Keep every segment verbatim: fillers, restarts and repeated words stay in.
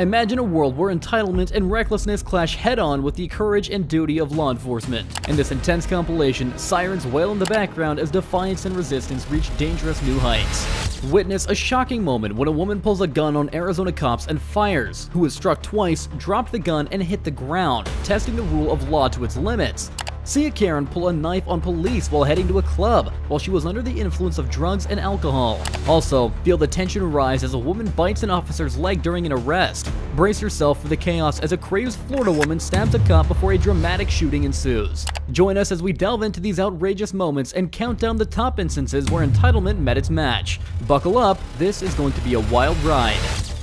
Imagine a world where entitlement and recklessness clash head-on with the courage and duty of law enforcement. In this intense compilation, sirens wail in the background as defiance and resistance reach dangerous new heights. Witness a shocking moment when a woman pulls a gun on Arizona cops and fires, who was struck twice, dropped the gun, and hit the ground, testing the rule of law to its limits. See a Karen pull a knife on police while heading to a club while she was under the influence of drugs and alcohol. Also, feel the tension rise as a woman bites an officer's leg during an arrest. Brace yourself for the chaos as a crazed Florida woman stabs a cop before a dramatic shooting ensues. Join us as we delve into these outrageous moments and count down the top instances where entitlement met its match. Buckle up, this is going to be a wild ride.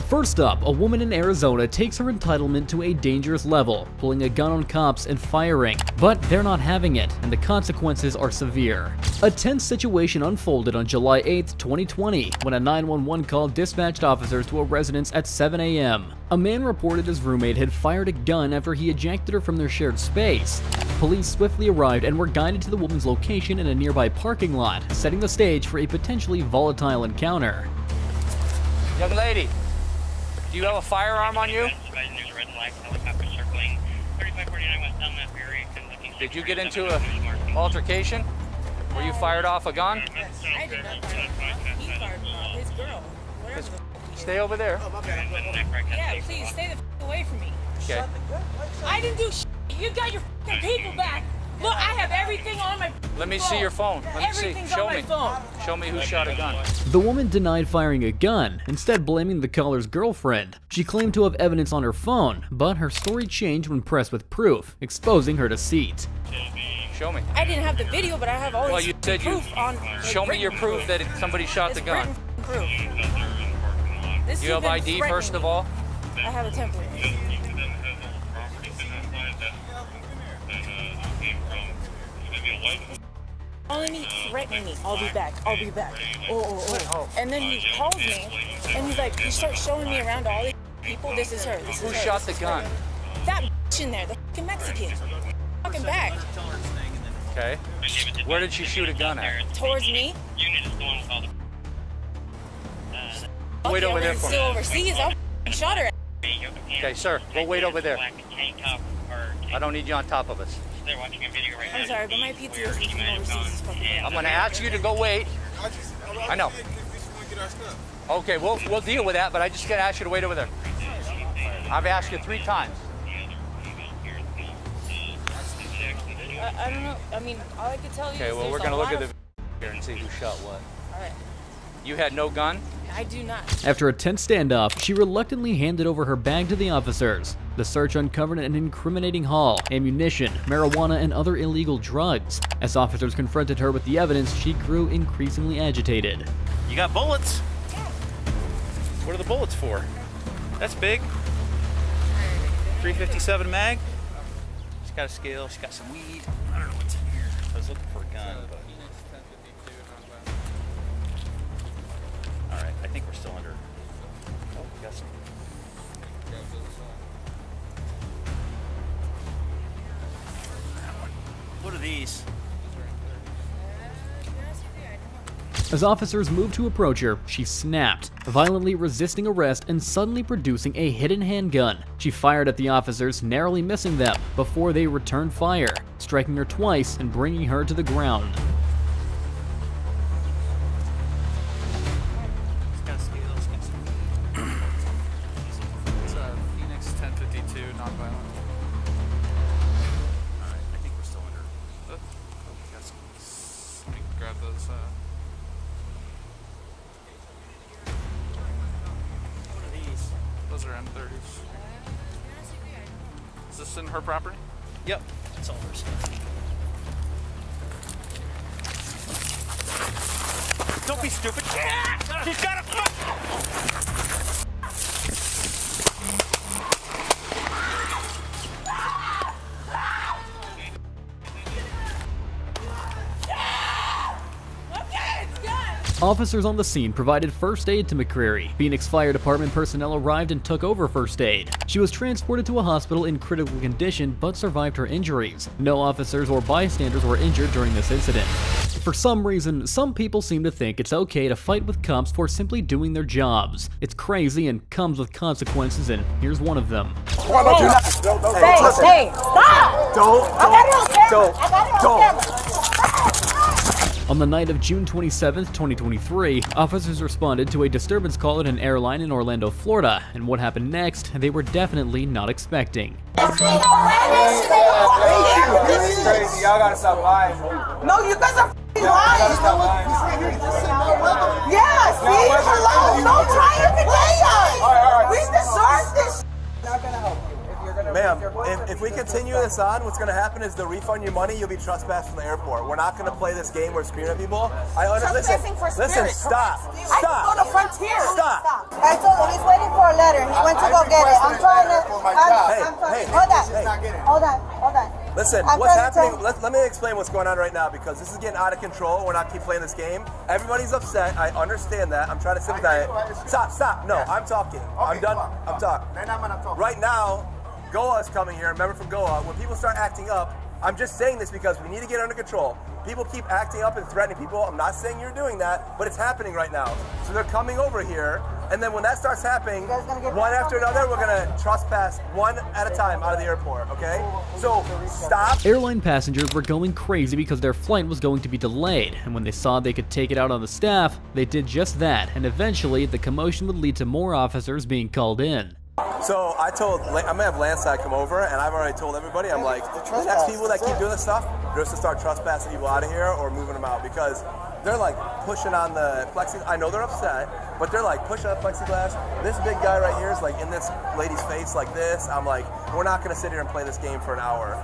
First up, a woman in Arizona takes her entitlement to a dangerous level, pulling a gun on cops and firing. But they're not having it, and the consequences are severe. A tense situation unfolded on July eighth, twenty twenty, when a nine one one call dispatched officers to a residence at seven A M A man reported his roommate had fired a gun after he ejected her from their shared space. Police swiftly arrived and were guided to the woman's location in a nearby parking lot, setting the stage for a potentially volatile encounter. Young lady, do you have a firearm on you? Did you get into an altercation? Were you fired off a gun? Yes, I did not fire off. He fired off his girl. Wherever the stay over there. Oh, my bad. Yeah, please stay the f away from me. Okay. I didn't do shit. You got your f people back. Look, I have everything on my phone. Let me see your phone. Let me see. Show me. Show me who shot a gun. The woman denied firing a gun, instead blaming the caller's girlfriend. She claimed to have evidence on her phone, but her story changed when pressed with proof, exposing her deceit. Show me. I didn't have the video, but I have all this proof on. Show me your proof that somebody shot the gun. Proof. You have I D first of all? I have a template. Calling me, threatening me, I'll be back, I'll be back. Oh, oh, oh. And then he calls me, and he's like, you start showing me around to all these people. This is her. This is her. Who shot the gun? That bitch in there, the fucking Mexican. Fucking back. Okay. Where did she shoot a gun at? Towards me. Wait over there for me. Still overseas. I shot her. Okay, sir. We'll wait over there. I don't need you on top of us. They're watching a video right now. I'm sorry, but my pizza is I'm going to ask you to go wait. I know. Okay, we'll, we'll deal with that, but I just got to ask you to wait over there. I've asked you three times. I, I don't know. I mean, all I can tell you okay, is Okay, well, we're going to look at the video here and see who shot what. All right. You had no gun? I do not. After a tense standoff, she reluctantly handed over her bag to the officers. The search uncovered an incriminating haul, ammunition, marijuana, and other illegal drugs. As officers confronted her with the evidence, she grew increasingly agitated. You got bullets? Yeah. What are the bullets for? That's big. three fifty-seven mag. She's got a scale, she's got some weed. I don't know what's in here. I was looking for a gun, but... All right, I think we're still under... Oh, we got some... What are these? As officers moved to approach her, she snapped, violently resisting arrest and suddenly producing a hidden handgun. She fired at the officers, narrowly missing them before they returned fire, striking her twice and bringing her to the ground. Officers on the scene provided first aid to McCreary. Phoenix Fire Department personnel arrived and took over first aid. She was transported to a hospital in critical condition but survived her injuries. No officers or bystanders were injured during this incident. For some reason, some people seem to think it's okay to fight with cops for simply doing their jobs. It's crazy and comes with consequences, and here's one of them. Why don't you not? Don't, don't, hey, don't, hey, stop! Don't, don't, I got it on camera. Don't, I got it on camera. On the night of June twenty-seventh, twenty twenty-three, officers responded to a disturbance call at an airline in Orlando, Florida, and what happened next, they were definitely not expecting. This is crazy, y'all gotta stop lying. No, you guys are f***ing lying. Yeah, see? Hello, don't try to delay us. We deserve this s***. Not gonna help you. Ma'am, if, if we continue this on, what's going to happen is they'll refund your money, you'll be trespassed from the airport. We're not going to play this game where we're screaming at people. I listen, for listen, stop, stop, stop. The frontier. Stop. I told him he's waiting for a letter. He went to I go get it. I'm trying to, hey, I'm trying hey, hold on, hey. hold on, hold on. Listen, I'm what's happening, let, let me explain what's going on right now, because this is getting out of control. We're not keep playing this game. Everybody's upset. I understand that. I'm trying to sympathize. Stop, stop. No, yeah. I'm talking. Okay, I'm done. On, I'm talking. Then I'm gonna talk. Right now, Goa's coming here, remember from Goa, when people start acting up, I'm just saying this because we need to get under control. People keep acting up and threatening people. I'm not saying you're doing that, but it's happening right now. So they're coming over here, and then when that starts happening, one after another, we're gonna trespass one at a time out of the airport, okay? So, stop. Airline passengers were going crazy because their flight was going to be delayed, and when they saw they could take it out on the staff, they did just that, and eventually the commotion would lead to more officers being called in. So I told, I'm going to have Landside come over, and I've already told everybody, I'm like, the next people that keep doing this stuff, they're just to start trespassing people out of here or moving them out, because they're like pushing on the plexiglass. I know they're upset, but they're like pushing on plexiglass. This big guy right here is like in this lady's face like this. I'm like, we're not going to sit here and play this game for an hour.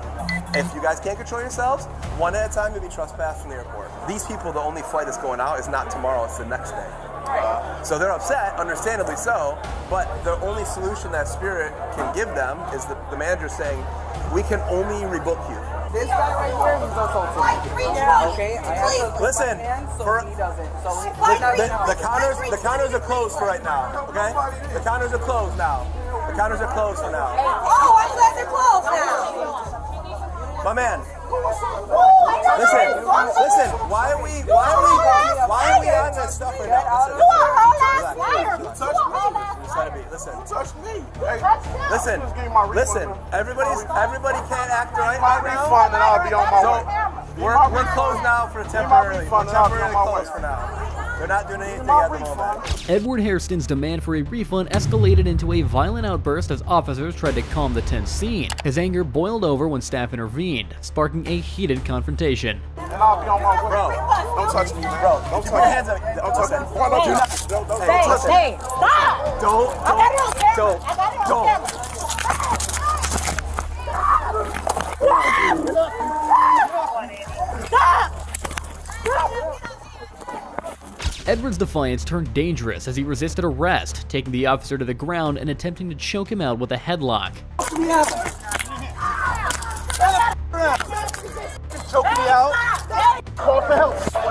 If you guys can't control yourselves, one at a time you'll be trespassed from the airport. These people, the only flight that's going out is not tomorrow, it's the next day. Uh, so they're upset, understandably so, but the only solution that Spirit can give them is the, the manager saying, we can only rebook you. This guy right here, he's also yeah, okay? I have to listen, man, so for, he doesn't. So he, the, the, the, counters, the counters are closed for right now, okay? The counters are closed now. The counters are closed for now. Oh, I'm glad they're closed now. My man. Listen, listen, why are we, why are we, why are we on this stuff right now? You are a whole ass liar! You are a whole ass liar! Listen, listen, listen, everybody's, everybody can't act right now. So, we're, we're closed now for temporarily, we're temporarily closed for now. They're not doing anything at the moment. Edward Hairston's demand for a refund escalated into a violent outburst as officers tried to calm the tense scene. His anger boiled over when staff intervened, sparking a heated confrontation. And I'll be on my way. Bro, don't touch me, bro. Don't touch me. Hands up. Don't touch me. Why don't you not? Don't touch me. Hey, hey, stop! Don't, don't, I got it on camera. Don't, I got it on camera. Stop! Stop! Stop! Stop! Edward's defiance turned dangerous as he resisted arrest, taking the officer to the ground and attempting to choke him out with a headlock. Choke me out! Choke me out! Call for help! Put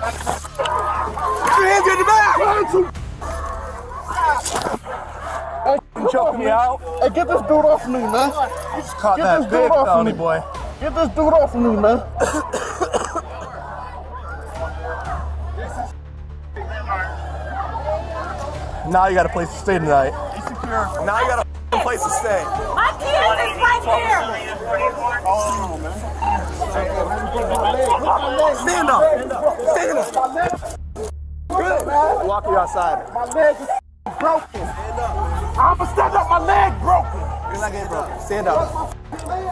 your hands in the back! Don't choke me out! Hey, get this dude off me, man! Just caught that big felony boy. Get this dude off me, man! Now you got a place to stay tonight. Be secure. Now you got a place to stay. My kid is right here. Oh, man. Stand up. Stand up. Good, man. Walk you outside. My leg is broken. I'm gonna stand up. My leg broken. You're not getting broken. Stand up.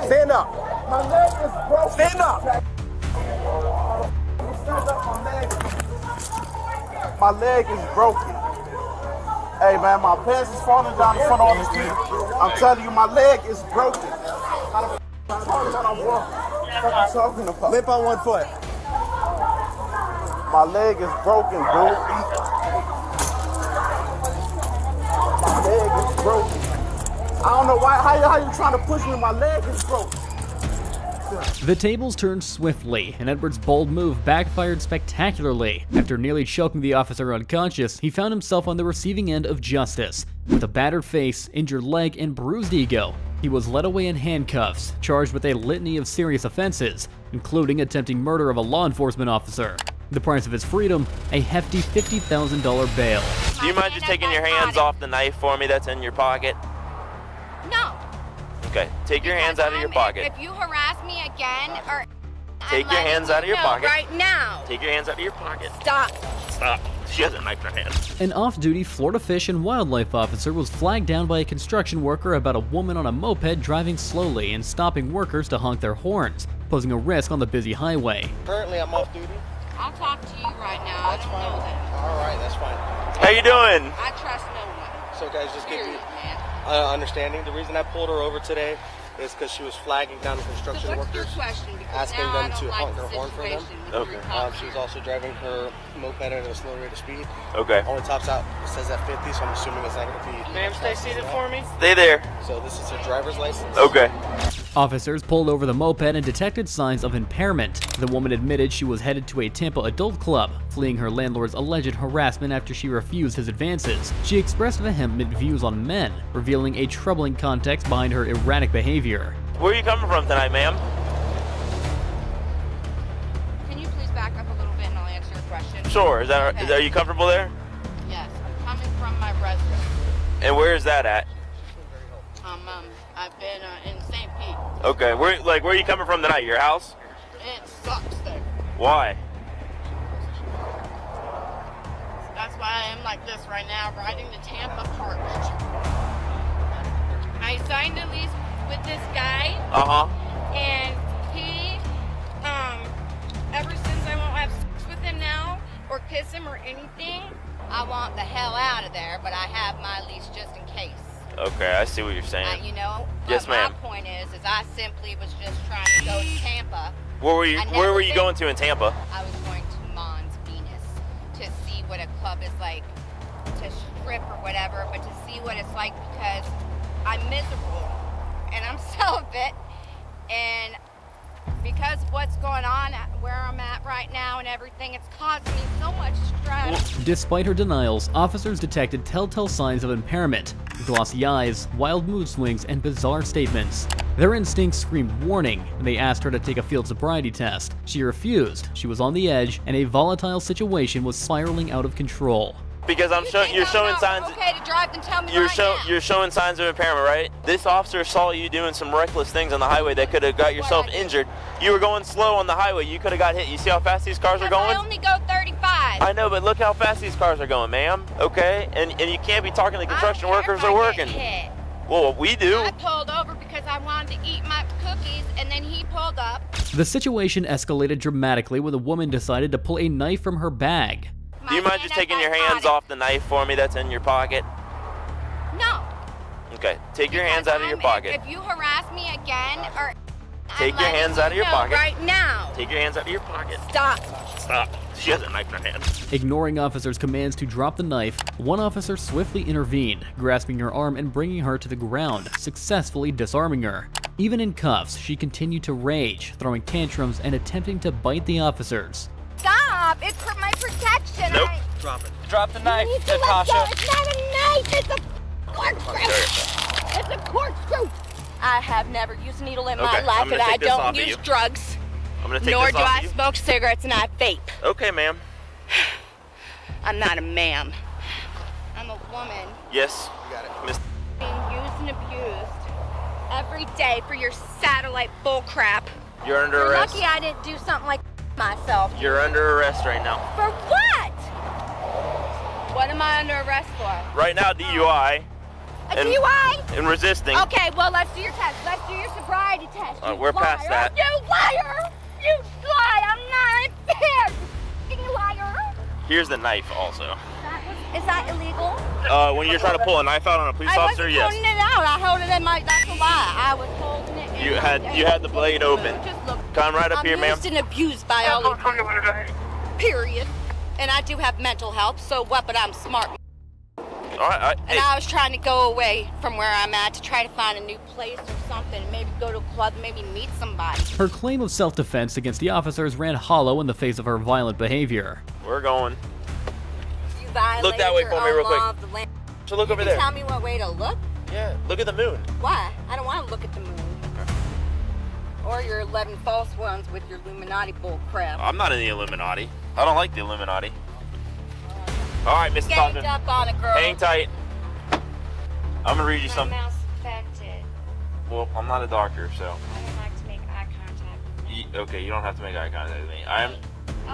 Stand up. My leg is broken. Stand up. Stand up. My leg is broken. My leg is broken. Hey man, my pants is falling down in front of all the street. I'm telling you, my leg is broken. How the f I'm talking about? What I'm talking about? Limp on one foot. My leg is broken, bro. My leg is broken. I don't know why. How you, how you trying to push me? My leg is broken. The tables turned swiftly, and Edward's bold move backfired spectacularly. After nearly choking the officer unconscious, he found himself on the receiving end of justice. With a battered face, injured leg, and bruised ego, he was led away in handcuffs, charged with a litany of serious offenses, including attempting murder of a law enforcement officer. the price of his freedom, a hefty fifty thousand dollar bail. Do you mind just taking your hands off the knife for me that's in your pocket? No. Okay, take your hands out of your pocket. If you harass me again, or... Take your hands out of your pocket. Right now. Take your hands out of your pocket. Stop. Stop. She has a knife in her hand. An off-duty Florida Fish and Wildlife officer was flagged down by a construction worker about a woman on a moped driving slowly and stopping workers to honk their horns, posing a risk on the busy highway. Currently, I'm off duty. I'll talk to you right now. That's I don't fine. Know that. All right, that's fine. How you doing? I trust no one. So, guys, just Period, give me uh, understanding. The reason I pulled her over today is because she was flagging down the construction so workers, asking them to honk like their the horn for them. Okay. Um, she was also driving her moped at a slow rate of speed. Okay. Only tops out, it says at fifty, so I'm assuming it's not going to be... Ma'am, stay seated for me. Stay there. So this is her driver's license. Okay. Officers pulled over the moped and detected signs of impairment. The woman admitted she was headed to a Tampa adult club, fleeing her landlord's alleged harassment after she refused his advances. She expressed vehement views on men, revealing a troubling context behind her erratic behavior. Where are you coming from tonight, ma'am? Can you please back up a little bit and I'll answer your question? Sure. Is that, okay. is, are you comfortable there? Yes. I'm coming from my residence. And where is that at? Um, um I've been uh, in Saint Pete. Okay, where like where are you coming from tonight? Your house? It sucks there. Why? That's why I am like this right now, riding the Tampa cart. I signed a lease with this guy. Uh huh. And he, um, ever since I won't have sex with him now, or kiss him or anything, I want the hell out of there. But I have my lease just in case. Okay, I see what you're saying. Uh, you know, yes, ma'am. My point is, is I simply was just trying to go to Tampa. Where were you? Where were you going to in Tampa? I was going to Mons Venus to see what a club is like, to strip or whatever, but to see what it's like because I'm miserable and I'm celibate, and because what's going on where I'm at right now and everything, it's caused me so much stress. Despite her denials, officers detected telltale signs of impairment, glossy eyes, wild mood swings, and bizarre statements. Their instincts screamed warning, and they asked her to take a field sobriety test. She refused, she was on the edge, and a volatile situation was spiraling out of control. Because I'm showing, you're showing signs. Okay to drive, then tell me you're showing, you're showing signs of impairment, right? This officer saw you doing some reckless things on the highway that could have got yourself injured. You were going slow on the highway. You could have got hit. You see how fast these cars are going? I only go thirty-five. I know, but look how fast these cars are going, ma'am. Okay, and and you can't be talking to construction workers that are working. Well, we do. I pulled over because I wanted to eat my cookies, and then he pulled up. The situation escalated dramatically when the woman decided to pull a knife from her bag. Do you mind just taking your hands off the knife for me that's in your pocket? No. Okay, take your hands out of your pocket. If you harass me again, or... Take your hands out of your pocket. Right now. Take your hands out of your pocket. Stop. Stop. She has a knife in her hand. Ignoring officers' commands to drop the knife, one officer swiftly intervened, grasping her arm and bringing her to the ground, successfully disarming her. Even in cuffs, she continued to rage, throwing tantrums and attempting to bite the officers. Stop! It's for my protection! Nope. I... Drop it. Drop the knife, Natasha. It's not a knife! It's a corkscrew! It's a corkscrew! I have never used a needle in okay, my life, and I don't use drugs. I'm gonna take nor this do off I smoke cigarettes, and I vape. Okay, ma'am. I'm not a ma'am. I'm a woman. Yes. You got it. Miss being used and abused every day for your satellite bullcrap. You're under You're arrest. Lucky I didn't do something like myself. You're under arrest right now. For what? What am I under arrest for? Right now, D U I. A and, D U I? And resisting. Okay, well, let's do your test. Let's do your sobriety test. Uh, we're liar. past that. You liar! You lie! I'm not a liar! Here's the knife also. That was, is that illegal? Uh, when you're trying to pull a knife out on a police I officer, yes. I wasn't holding it out. I held it in my, that's a lie. I was holding it in You had, you had the blade open. Come right up I'm here, ma'am. I'm used and abused by all of you. Period. And I do have mental health, so what, but I'm smart. All right, all right, and hey. I was trying to go away from where I'm at to try to find a new place or something, maybe go to a club, maybe meet somebody. Her claim of self-defense against the officers ran hollow in the face of her violent behavior. We're going. You look that way for me real quick. So look you over there. Tell me what way to look? Yeah, look at the moon. Why? I don't want to look at the moon. Or your eleven false ones with your Illuminati bull crap. I'm not in the Illuminati. I don't like the Illuminati. All right, Miss Condon. Hang tight. I'm gonna read you something. My mouth's infected. Well, I'm not a doctor, so. I don't like to make eye contact with me. You, okay, you don't have to make eye contact with me. I am.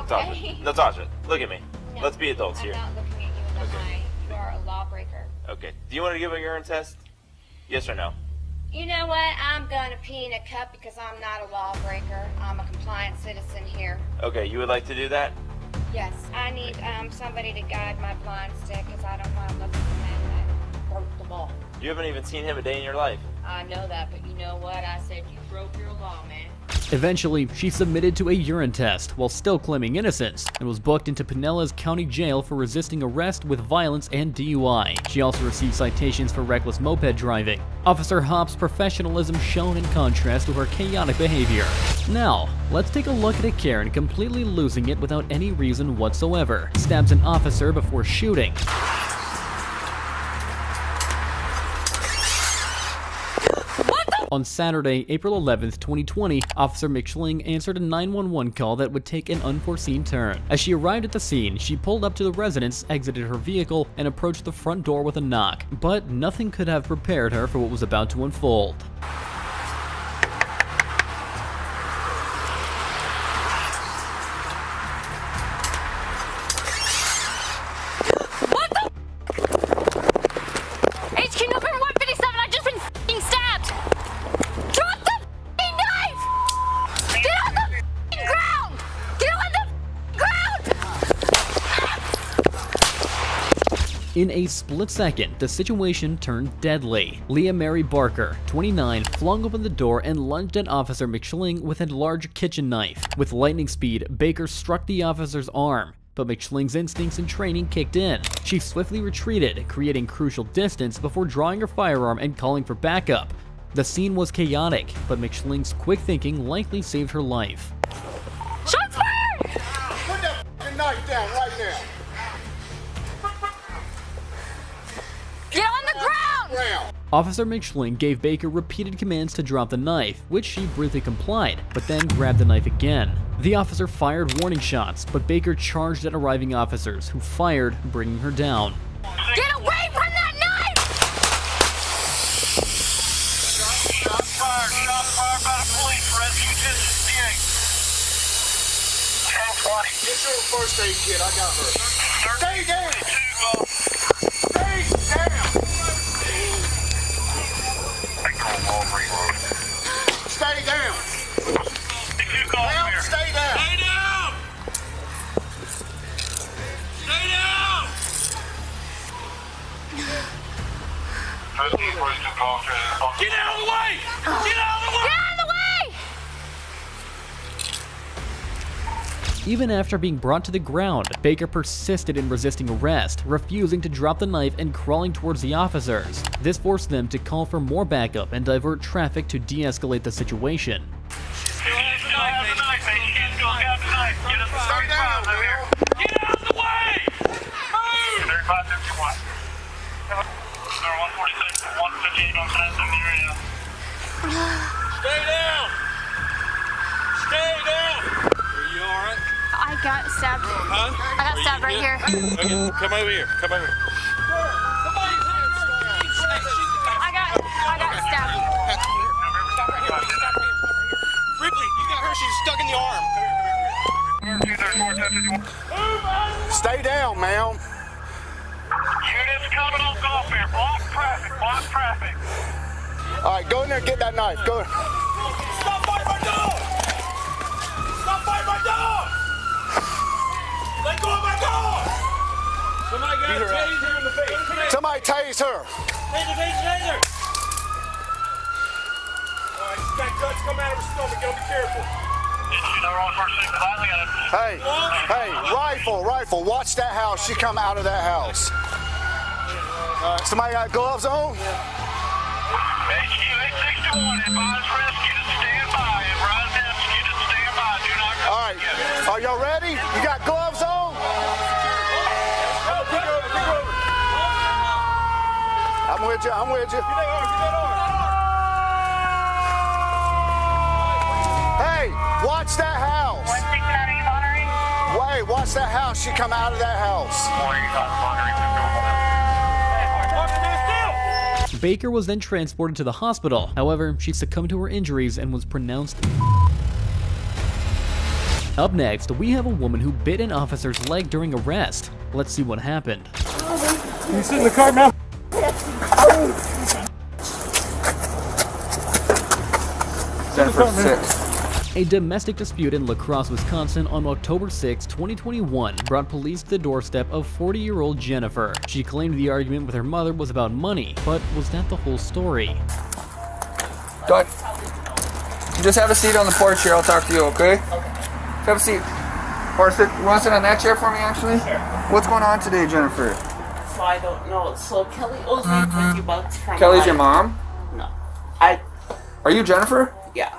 Okay. Natasha, Natasha, look at me. No, let's be adults I'm here. I'm not looking at you in the okay. eye. You are a lawbreaker. Okay. Do you want to give a urine test? Yes or no? You know what? I'm gonna pee in a cup because I'm not a lawbreaker. I'm a compliant citizen here. Okay. You would like to do that? Yes. I need um, somebody to guide my blind stick because I don't want to look at the man that broke the law. You haven't even seen him a day in your life. I know that, but you know what? I said you broke your law, man. Eventually, she submitted to a urine test while still claiming innocence and was booked into Pinellas County Jail for resisting arrest with violence and D U I. She also received citations for reckless moped driving. Officer Hopp's professionalism shone in contrast to her chaotic behavior. Now, let's take a look at a Karen completely losing it without any reason whatsoever. Stabs an officer before shooting. On Saturday, April eleventh, twenty twenty, Officer Mischling answered a nine one one call that would take an unforeseen turn. As she arrived at the scene, she pulled up to the residence, exited her vehicle, and approached the front door with a knock. But nothing could have prepared her for what was about to unfold. In a split second, the situation turned deadly. Leah Mary Barker, twenty-nine, flung open the door and lunged at Officer Mischling with a large kitchen knife. With lightning speed, Baker struck the officer's arm, but Mischling's instincts and training kicked in. She swiftly retreated, creating crucial distance before drawing her firearm and calling for backup. The scene was chaotic, but Mischling's quick thinking likely saved her life. Shots fired! Put that f***ing knife down right now! Get on the ground! Officer Mischling gave Baker repeated commands to drop the knife, which she briefly complied, but then grabbed the knife again. The officer fired warning shots, but Baker charged at arriving officers, who fired, bringing her down. Get away from that knife! Shots fired, shots fired by the police, rescue ten sixty-eight. ten twenty. Get your first aid kit, I got her. Stay down! Stay down! Help, stay down! Stay down! Stay down! Get out of the way! Get out of the way! Get out of the way! Even after being brought to the ground, Baker persisted in resisting arrest, refusing to drop the knife and crawling towards the officers. This forced them to call for more backup and divert traffic to de-escalate the situation. Stay down! Stay down! Are you alright? I got stabbed. Huh? I got stabbed right here. Okay, come over here. Come over here. Stay down, ma'am. Units coming on golf air. Block traffic. Block traffic. All right, go in there and get that knife. Go. Stop biting my dog! Stop biting my dog! Let go of my dog! Somebody got a taser in the face. Somebody tase her. Taser, taser, taser. All right, she's got guts coming out of her stomach. Gotta be careful. Hey, hey, rifle, rifle, watch that house. She come out of that house. Uh, somebody got gloves on? All right, are y'all ready? You got gloves on? I'm with you, I'm with you. Watch that house! Wait, watch past that house, you come out of that house. Baker was then transported to the hospital. However, she succumbed to her injuries and was pronounced Up next, we have a woman who bit an officer's leg during arrest. Let's see what happened. Can you sit in the car now? Jennifer, sit. A domestic dispute in La Crosse, Wisconsin on October sixth, twenty twenty-one brought police to the doorstep of forty-year-old Jennifer. She claimed the argument with her mother was about money, but was that the whole story? Doc, just have a seat on the porch here. I'll talk to you, okay? Okay. Have a seat. Or sit, you want to sit on that chair for me, actually? Sure. What's going on today, Jennifer? So I don't know. So Kelly owes me twenty bucks from Kelly's my... your mom? No. I... Are you Jennifer? Yeah.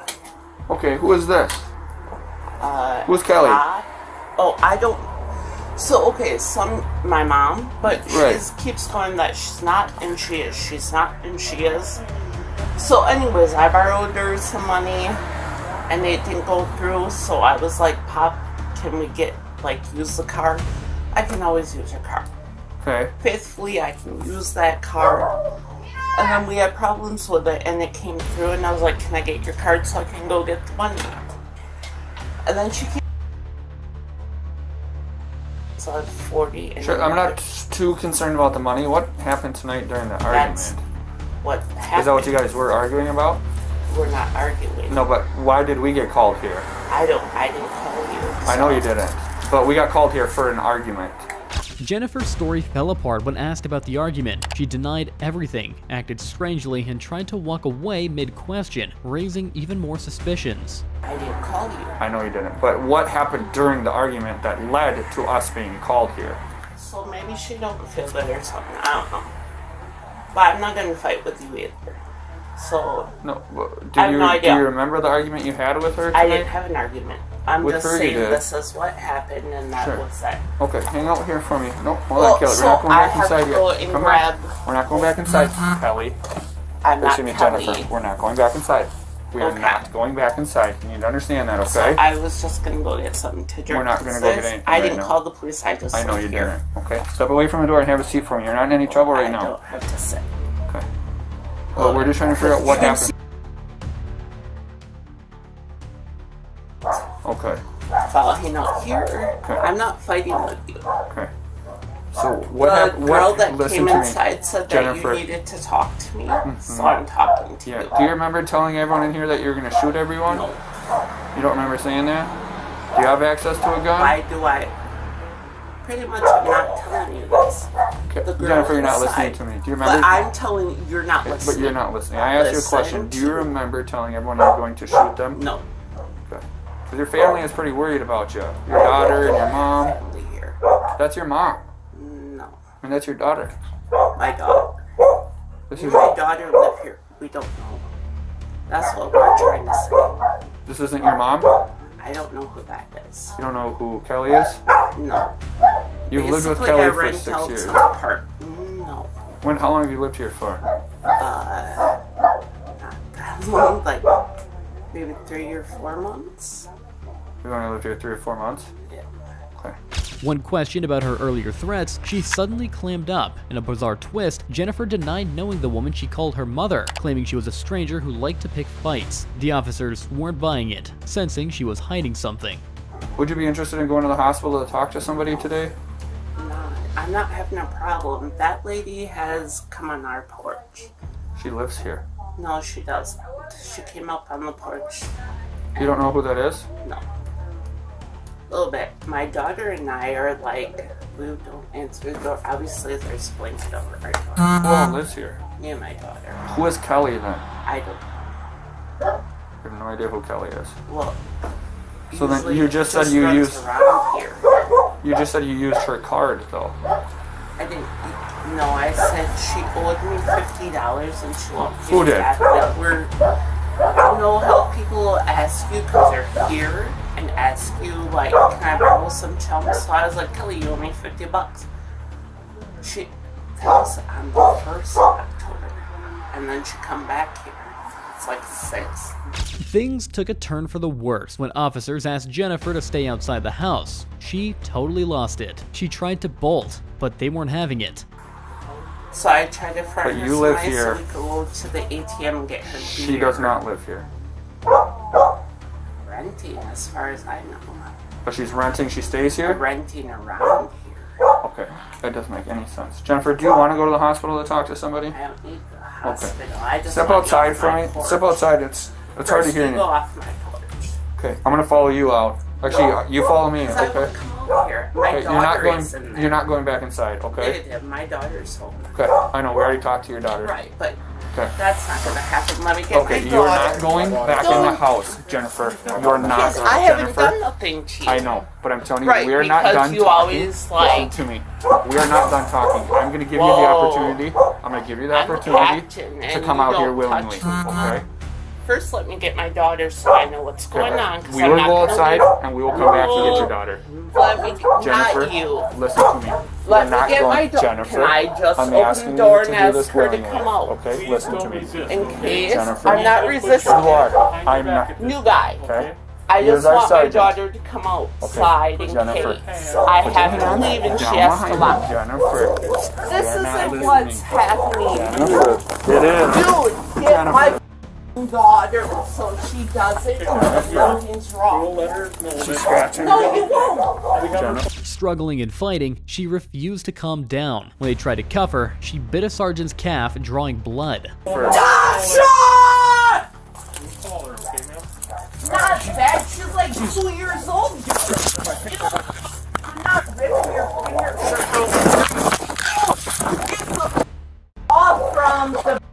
Okay, who is this? Uh... Who's Kelly? I, oh, I don't... So, okay, some... my mom, but she right. keeps going that she's not and she is. She's not and she is. So anyways, I borrowed her some money. And it didn't go through, so I was like, Pop, can we get, like, use the car? I can always use your car. Okay. Faithfully, I can use that car. And then we had problems with it, and it came through, and I was like, can I get your card so I can go get the money? And then she came. So I was forty. And sure, I'm not too concerned about the money. What happened tonight during the argument? That's what happened. Is that what you guys were arguing about? We're not arguing. No, but why did we get called here? I don't, I didn't call you. So. I know you didn't, but we got called here for an argument. Jennifer's story fell apart when asked about the argument. She denied everything, acted strangely, and tried to walk away mid-question, raising even more suspicions. I didn't call you. I know you didn't, but what happened during the argument that led to us being called here? So maybe she don't feel good or something, I don't know. But I'm not gonna fight with you either. So no, do I have you, no idea. Do you remember the argument you had with her? Tonight? I didn't have an argument. I'm with just her, saying this is what happened and that sure. was that. Okay, hang out here for me. No, hold well, on, Kelly. So We're not going I back inside go yet. Come grab... We're not going back inside, mm-hmm. Kelly. I'm not me, Kelly. Jennifer. We're not going back inside. We okay. are not going back inside. You need to understand that, okay? So I was just going to go get something to drink. We're not going to go get anything. I didn't right call now. the police. I just. I know you here. didn't. Okay, step away from the door and have a seat for me. You're not in any well, trouble right I now. I don't have to sit. Okay. Well, we're just trying to figure out what happened. Okay. Well, he's not here. Okay. I'm not fighting with you. Okay. So what happened? The girl that came inside said that you needed to talk to me, mm-hmm. so I'm talking to yeah. you. Do you remember telling everyone in here that you're going to shoot everyone? No. You don't remember saying that? Do you have access to a gun? Why do I? Pretty much I'm not telling you this. Okay. Jennifer, you're not listening to me. Do you remember? But I'm telling you, you're not listening. But you're not listening. I asked you a question. Do you remember telling everyone you're going to shoot them? No. Okay. Because your family is pretty worried about you. Your daughter and your mom. Family here. That's your mom. No. And that's your daughter. My daughter. This is my daughter live here. We don't know. That's what we're trying to say. This isn't your mom? I don't know who that is. You don't know who Kelly is? No. You've Basically, lived with Kelly for six years. Apart. No. When? How long have you lived here for? Uh, not that long, like maybe three or four months. You've only lived here three or four months? Yeah. Okay. When questioned about her earlier threats, she suddenly clammed up. In a bizarre twist, Jennifer denied knowing the woman she called her mother, claiming she was a stranger who liked to pick fights. The officers weren't buying it, sensing she was hiding something. Would you be interested in going to the hospital to talk to somebody today? No, I'm not having a problem. That lady has come on our porch. She lives here. No, she doesn't. She came up on the porch. You don't know who that is? No. Little bit. My daughter and I are like, we don't answer the door. Obviously, there's a blanket over our door. Who lives here? Me and my daughter. Who is Kelly then? I don't know. You have no idea who Kelly is. Well, so then you just, just said you used. Here. You just said you used her card though. I didn't. No, I said she owed me fifty dollars and she won't give me that. Like we're, you know how people ask you because they're here. And ask you, like, can I borrow some chumps? So I was like, Kelly, you owe me fifty bucks. She tells on the first of October. And then she come back here. It's like six. Things took a turn for the worse when officers asked Jennifer to stay outside the house. She totally lost it. She tried to bolt, but they weren't having it. So I tried to front her so we could go to the A T M and get her beer. She does not live here. Renting, as far as I know. But she's renting, she stays here? Renting around here. Okay, that doesn't make any sense. Jennifer, do you want to go to the hospital to talk to somebody? I don't need the hospital. Okay. I just Step outside for me. Porch. Step outside, it's it's First hard to hear you. Go off my porch. Okay, I'm going to follow you out. Actually, no. you follow me, okay? I come over here. My okay, daughter you're not going, is in there. You're not going back inside, okay? Negative, my daughter's home. Okay, I know, we already talked to your daughter. Right, but... Okay. That's not going to happen. Let me get okay, my daughter. Okay, you're not going back Don't. in the house, Jennifer. You're not going I haven't Jennifer. done nothing to you. I know, but I'm telling you, right, we are not done you talking. Always like... to me. We are not done talking. I'm going to give Whoa. you the opportunity. I'm going to give you the I'm opportunity to come out here willingly, okay? First, let me get my daughter so I know what's going okay. on. We I'm will not go outside leave. and we will come no. back to get your daughter. Let me, Jennifer, not you. listen to me. Let me get my daughter. Can I just I'm open the door and ask her to come out? Okay, Please listen to me. In case Jennifer. I'm not resisting. You are. I'm not. New guy. Okay. I just want my daughter to come outside okay. in Jennifer. case I have to leave and she has to lock. Jennifer, this isn't what's happening. Jennifer, it is. Dude, get my daughter, so she doesn't know something's wrong. She's scratching. No, you won't. Struggling and fighting, she refused to calm down. When they tried to cuff her, she bit a sergeant's calf, drawing blood. First. Dasha! Not that. She's like two years old. I'm not ripping your finger. Get the off from the.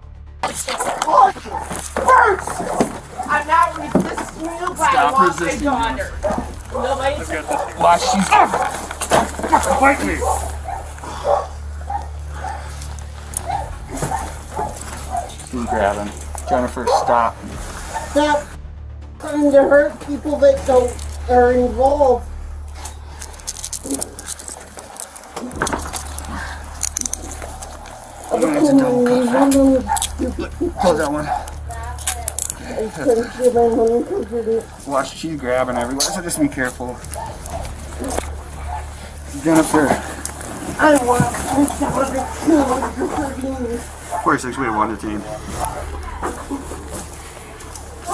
First, I'm not resisting you, but I want my daughter. Nobody's going to Why, she's fucking fight me. Keep grabbing. Jennifer, stop. Stop trying to hurt people that don't, are involved. Oh, that's a dumb cut. Close that one. Watch, she's grabbing everywhere, so just be careful. Jennifer. I want my daughter to kill her. forty-six, we have one to team.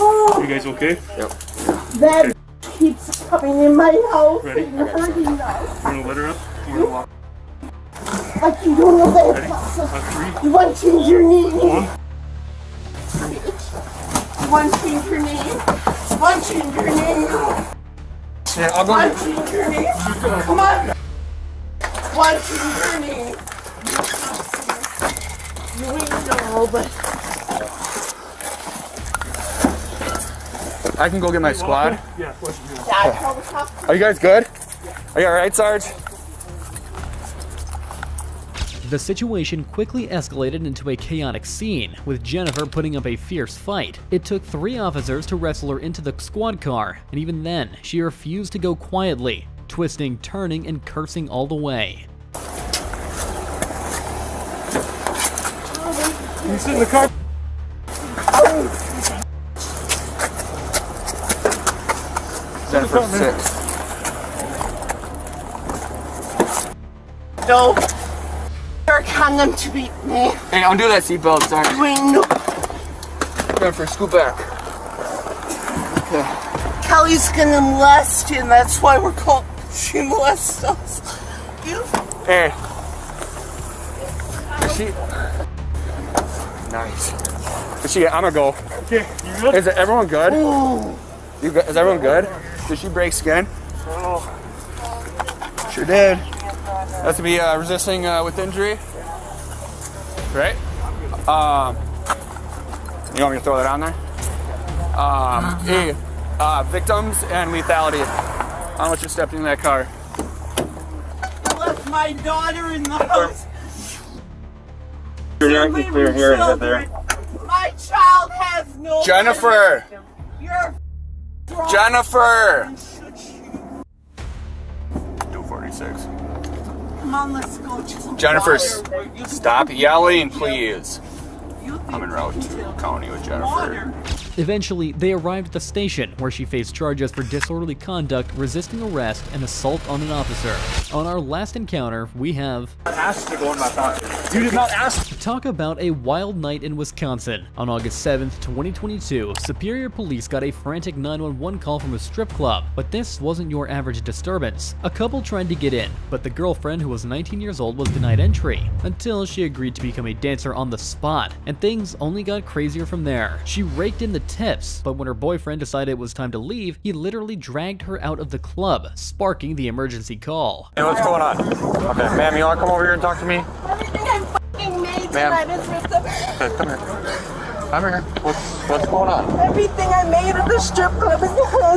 Oh. You guys okay? Yep. That okay. keeps coming in my house Ready? and hurting us. You want to let her up? You want to walk? Like you don't know that it's possible. You want to change your name? One. One change your name. One change your name. Yeah, I'll go. One change your name. Come on. One change your name. You ain't know, but I can go get my squad. Yeah. Are you guys good? Are you all right, Sarge? The situation quickly escalated into a chaotic scene, with Jennifer putting up a fierce fight. It took three officers to wrestle her into the squad car, and even then, she refused to go quietly, twisting, turning, and cursing all the way. You sit in the car. Jennifer, sit. No. On them to beat me. Hey, don't do that, seatbelt, sorry. Jennifer, scoot back. Okay. Kelly's gonna molest you, and that's why we're called. She molests us. You. Hey. Is she. Nice. Is she? I'm gonna go. Okay. You good? Is everyone good? Ooh. You good? Is everyone good? Did she break skin? Oh. Sure did. That's to be uh, resisting uh, with injury. Right? Um, you want me to throw that on there? Um, hey, uh, victims and lethality. I don't want you stepping in that car. I left my daughter in the house. You're not clear here, is there? My child has no. Jennifer! You're Jennifer! two forty-six. Come on, let's go. Jennifer, stop yelling, please. I'm en route to county with Jennifer. Eventually, they arrived at the station, where she faced charges for disorderly conduct, resisting arrest, and assault on an officer. On our last encounter, we have... I asked you to go in my pocket. You did not ask... Talk about a wild night in Wisconsin. On August seventh, twenty twenty-two, Superior Police got a frantic nine one one call from a strip club, but this wasn't your average disturbance. A couple tried to get in, but the girlfriend, who was nineteen years old, was denied entry, until she agreed to become a dancer on the spot, and things only got crazier from there. She raked in the tips, but when her boyfriend decided it was time to leave, he literally dragged her out of the club, sparking the emergency call. Hey, what's going on? Okay, ma'am, you wanna come over here and talk to me? Everything I'm fucking made tonight is for some... Come here. I'm here. What's, what's going on? Everything I made at the strip club is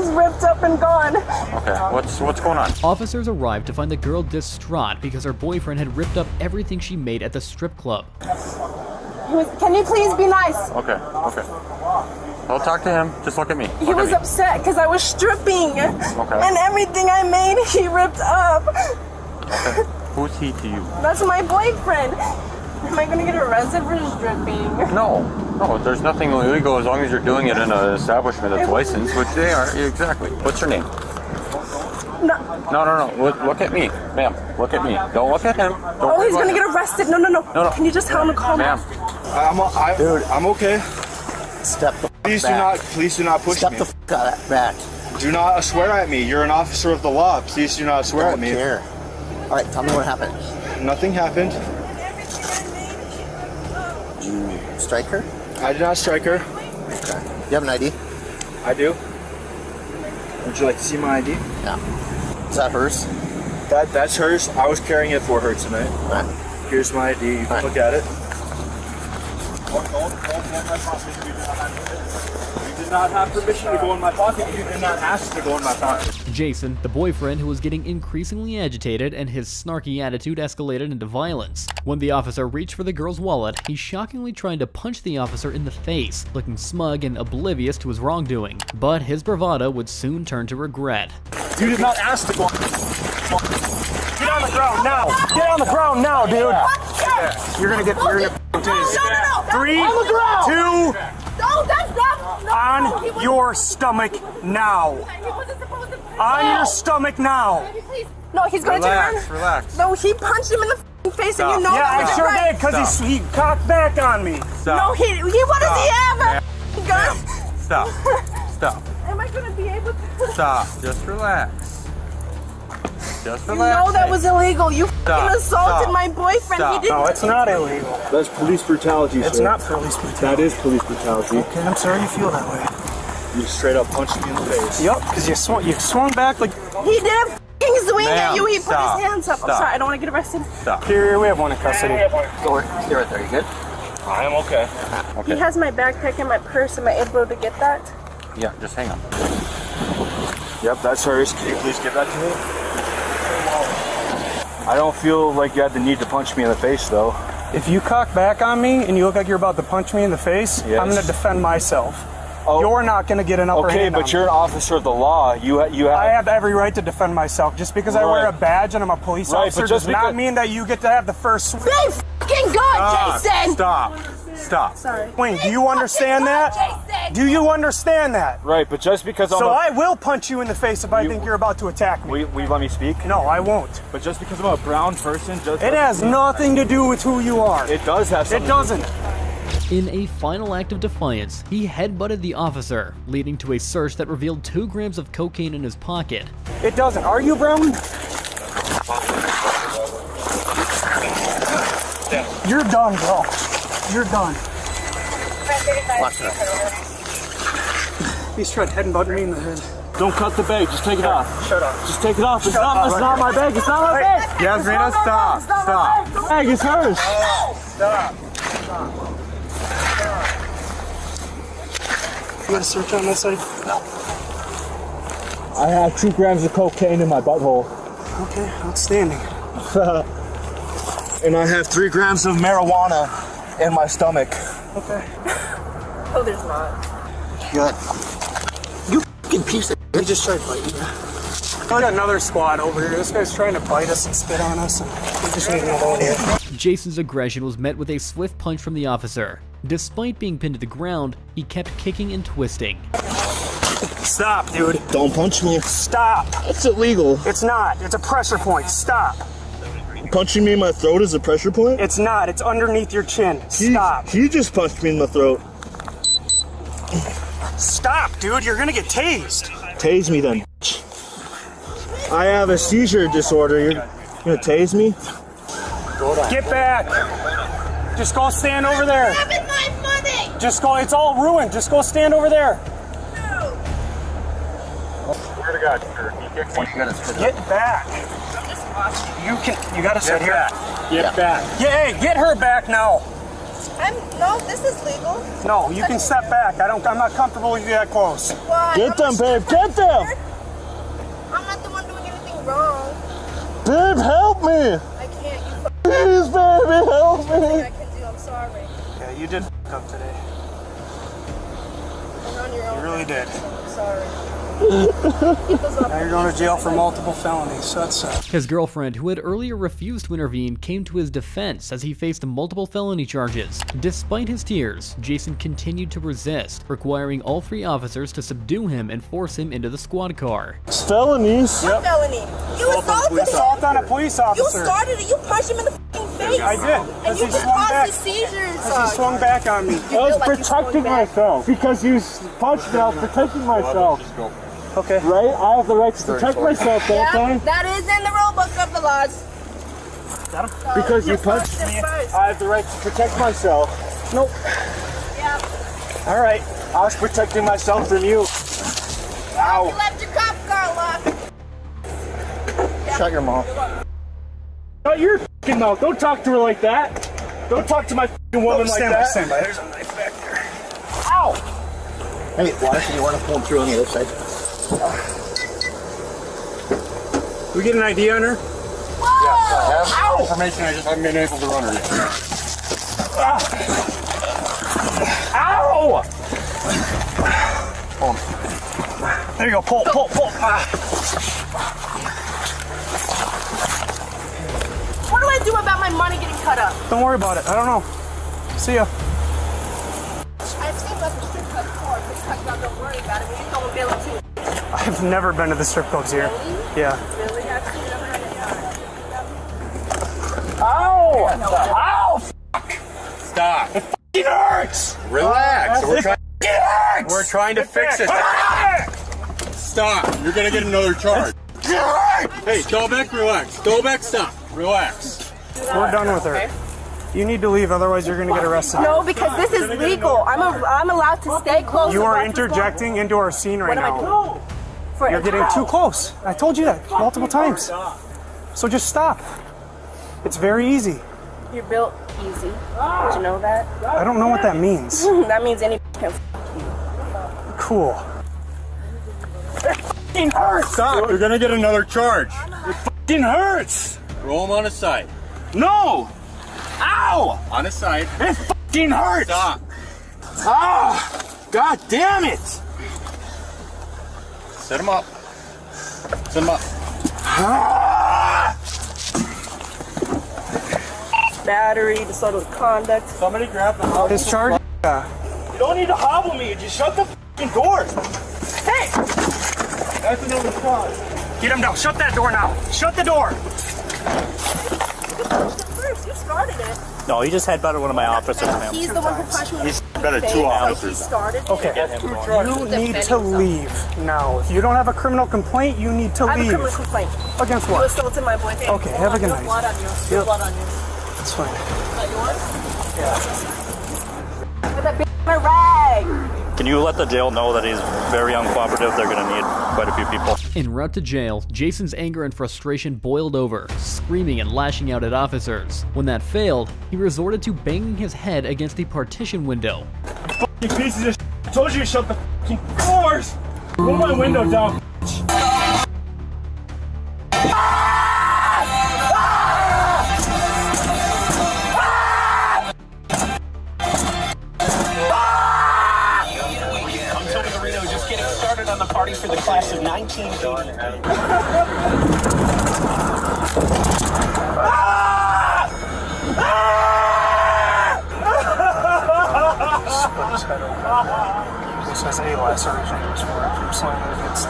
ripped up and gone. Okay, what's, what's going on? Officers arrived to find the girl distraught because her boyfriend had ripped up everything she made at the strip club. Can you please be nice? Okay, okay. I'll talk to him. Just look at me. He was upset because I was stripping. Okay. And everything I made, he ripped up. Okay. Who's he to you? That's my boyfriend. Am I going to get arrested for stripping? No. No, there's nothing illegal as long as you're doing it in an establishment that's licensed, which they are. Exactly. What's your name? No. No, no, no. Look, look at me. Ma'am, look at me. Don't look at him. Don't oh, he's going to get arrested. No, no, no. No, no. Can you just tell him to calm down? Ma'am. Dude, I'm okay. Step the please back. Do not, please do not push Step me. Step the fuck out back. Do not swear at me. You're an officer of the law. Please do not swear don't at me. Care. All right, tell me what happened. Nothing happened. Did you strike her? I did not strike her. Okay. You have an I D? I do. Would you like to see my I D? Yeah. Is that hers? That that's hers. I was carrying it for her tonight. All right. Here's my I D. You can right. look at it. You did not have permission to go in my pocket. You did not ask to go in my pocket. Jason, the boyfriend who was getting increasingly agitated, and his snarky attitude escalated into violence. When the officer reached for the girl's wallet, he shockingly tried to punch the officer in the face, looking smug and oblivious to his wrongdoing. But his bravado would soon turn to regret. You did not ask to go on. Get on the ground now! Get on the ground now, dude! Yeah. You're gonna get you're gonna no, no, no. Three, on the ground. two, no, that's not, no, on no. your stomach now. On no. your stomach now. No, he's going relax, to turn. Relax, relax. No, he punched him in the face Stop. and you know yeah, that. Yeah, I sure right. did, because he, he cocked back on me. Stop. No, he, he what does he have? Gun? Stop. Stop. Am I going to be able to? Stop. Just relax. Just relax. You know that was illegal. You Stop. assaulted Stop. my boyfriend. Stop. He didn't no, it's not illegal. That's police brutality, It's sir. not police brutality. That is police brutality. Okay, I'm sorry you feel that way. You straight up punched me in the face. Yep, because you swung, you swung back like... He did a f***ing swing at you, he put stop, his hands up. Stop. I'm sorry, I don't want to get arrested. Stop. Here, we have one in custody. Go right, stay right there, you good? I am okay. okay. He has my backpack and my purse. Am I able to get that? Yeah, just hang on. Yep, that's hers. Can you please give that to me? I don't feel like you had the need to punch me in the face, though. If you cock back on me and you look like you're about to punch me in the face, yes. I'm going to defend myself. Oh. You're not going to get an upper okay, hand Okay, but on you're me. an officer of the law. You you have I have every right to defend myself. Just because right. I wear a badge and I'm a police right, officer does not mean that you get to have the first swing. They fucking God, Stop. Jason! Stop. Stop. Sorry. Wayne, do you understand God, that? Jason. Do you understand that? Right, but just because I'm So a, I will punch you in the face if you, I think you're about to attack me. Will you, will you let me speak? No, I won't. But just because I'm a brown person does It has nothing to do with who you are. It does have something. It doesn't. In a final act of defiance, he headbutted the officer, leading to a search that revealed two grams of cocaine in his pocket. It doesn't. Are you brown? You're done, bro. You're done. Watch that. He's tried headbutting me in the head. Don't cut the bag. Just take it off. Shut up. Just take it off. It's not, it's not my bag. It's not my bag. Yeah, Zena, stop. Stop. The bag is hers. Stop. Stop. You got a search on that side? No. I have two grams of cocaine in my butthole. Okay, outstanding. And I have three grams of marijuana in my stomach. Okay. Oh, there's not. Good. You f***ing piece of shit. He just tried biting me. I got another squad over here. This guy's trying to bite us and spit on us. And we just need to go in. Jason's aggression was met with a swift punch from the officer. Despite being pinned to the ground, he kept kicking and twisting. Stop, dude. Don't punch me. Stop. That's illegal. It's not. It's a pressure point. Stop. Punching me in my throat is a pressure point? It's not. It's underneath your chin. Stop. He, he just punched me in the throat. Stop, dude. You're going to get tased. Tase me then. I have a seizure disorder. You're going to tase me? Get back. Just go stand over there. I'm grabbing my money. Just go. It's all ruined. Just go stand over there. God, get back. You can. You gotta get sit back. here. Get yeah. back. Get, hey, get her back now. I'm. No, this is legal. No, you can step back. I don't. I'm not comfortable with you that close. Well, get them, babe. Get them. I'm not the one doing anything wrong. Babe, help me. I can't. You Please, baby, help me. Nothing I can do. I'm sorry. Yeah, you did f up today. You're on your own. You really did. I'm sorry. Now you're going to jail for multiple felonies, so that sucks. His girlfriend, who had earlier refused to intervene, came to his defense as he faced multiple felony charges. Despite his tears, Jason continued to resist, requiring all three officers to subdue him and force him into the squad car. Felonies? Yep. What felony? You assaulted him! Assault on a police officer! You started it! You punched him in the f***ing face! I did! And you just caused the seizures! Because he swung back on me. I was protecting myself! Because you punched me, I was protecting myself! Okay. Right? I have the right to protect myself, don't I? Yeah, that is in the rule book of the laws. So because you punched me, I have the right to protect myself. Nope. Yeah. All right. I was protecting myself from you. Ow. You left your cop car locked. Shut your mouth. Shut your f***ing mouth. Don't talk to her like that. Don't talk to my f***ing woman like that. Stand by, stand by. There's a knife back there. Ow. Hey, Watson, you want to pull him through on the other side? Can we get an I D on her? Whoa! Yeah, so I have Ow! information, I just haven't been able to run her yet. Ow! Pull him. There you go, pull, pull, pull. What do I do about my money getting cut up? Don't worry about it, I don't know. See ya. I've seen lots of strip clubs before, but cut down, don't worry about it. When you go and bail it too. I've never been to the strip clubs here. Really? Yeah. Really? Ow! Ow! F**k! Stop! It f**king hurts! Relax! We're trying. It hurts! We're trying to fix it. Stop! You're gonna get another charge. It hurts! Hey, go back, relax. Go back, stop. Relax. We're done with her. Okay. You need to leave, otherwise you're going to get arrested. No, because this is legal. I'm a, I'm allowed to stay close. You are interjecting into our scene right now. You're getting too close. I told you that multiple times. So just stop. It's very easy. You're built easy. Did you know that? I don't know what that means. That means any can f*** you. Cool. It f***ing hurts. Stop. You're going to get another charge. It f***ing hurts. Roll him on his side. No. Ow! On his side. It fucking hurts! Stop. Ah! God damn it! Set him up. Set him up. Ah! Battery, disorderly conduct. Somebody grab the hobble. This charge? You don't need to hobble me. Just shut the fucking door. Hey! That's another shot. Get him down. Shut that door now. Shut the door. You started it. No, he just headbutted one of my officers. Now. He's the one who punched me. He's headbutted two officers. Okay, you need to leave now. If you don't have a criminal complaint, you need to leave. I have a criminal complaint. Against what? You assaulted my boyfriend. Okay, have a good night. Blood on you. Yep. Blood on you. That's fine. Is that yours? Yeah. With that b***h in my rag. Can you let the jail know that he's very uncooperative? They're going to need quite a few people. En route to jail, Jason's anger and frustration boiled over, screaming and lashing out at officers. When that failed, he resorted to banging his head against the partition window. You f***ing pieces of sh**. I told you to shut the f***ing doors! Roll my window down, f***. Ah! Ah! Ah! On the party for the class of nineteen eighty. Ah! Ah! This was a last surgery was for it from slamming against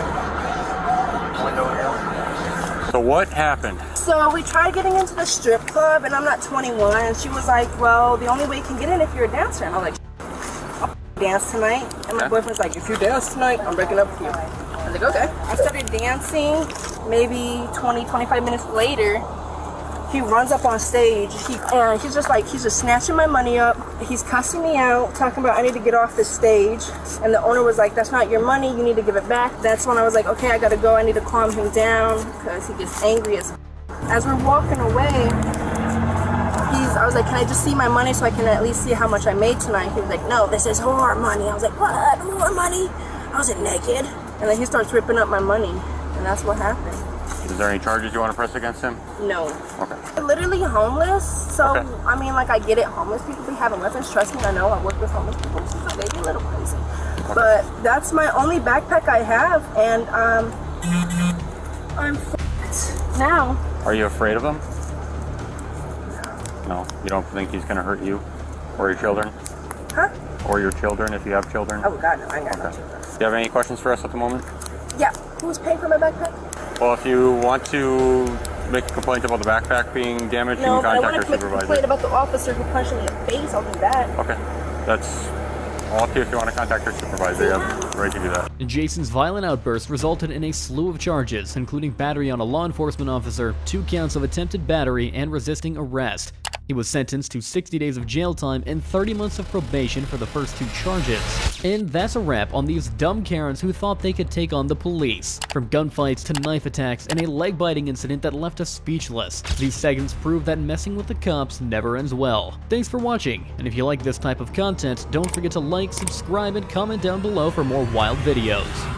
the window here. So what happened? So we tried getting into the strip club, and I'm not twenty-one, and she was like, well, the only way you can get in if you're a dancer. And I'm like, I'll dance tonight. And my boyfriend's like, if you dance tonight, I'm breaking up with you. I was like, okay. I started dancing. Maybe twenty, twenty-five minutes later, he runs up on stage, he, and he's just like, he's just snatching my money up. He's cussing me out, talking about I need to get off the stage. And the owner was like, that's not your money, you need to give it back. That's when I was like, okay, I gotta go, I need to calm him down, because he gets angry as f***. As we're walking away, he's, I was like, can I just see my money so I can at least see how much I made tonight? He was like, no, this is whore money. I was like, what, whore money? I was like, naked. And then he starts ripping up my money, and that's what happened. Is there any charges you want to press against him? No. Okay. They're literally homeless, so okay. I mean, like, I get it. Homeless people be having weapons. Trust me, I know. I work with homeless people, so they be a little crazy. Okay. But that's my only backpack I have, and um, I'm f***ed now. Are you afraid of him? No. No? You don't think he's going to hurt you or your children? Huh? Or your children, if you have children? Oh, God, no. I ain't got no children. Do you have any questions for us at the moment? Yeah. Who's paying for my backpack? Well, if you want to make a complaint about the backpack being damaged, no, you can contact your supervisor. No, I want to make a complaint about the officer who punched me in the face. I'll do that. Okay. That's all up to you if you want to contact your supervisor. Yeah. You have the right to do that. Jason's violent outburst resulted in a slew of charges, including battery on a law enforcement officer, two counts of attempted battery, and resisting arrest. He was sentenced to sixty days of jail time and thirty months of probation for the first two charges. And that's a wrap on these dumb Karens who thought they could take on the police. From gunfights to knife attacks and a leg-biting incident that left us speechless, these segments prove that messing with the cops never ends well. Thanks for watching, and if you like this type of content, don't forget to like, subscribe, and comment down below for more wild videos.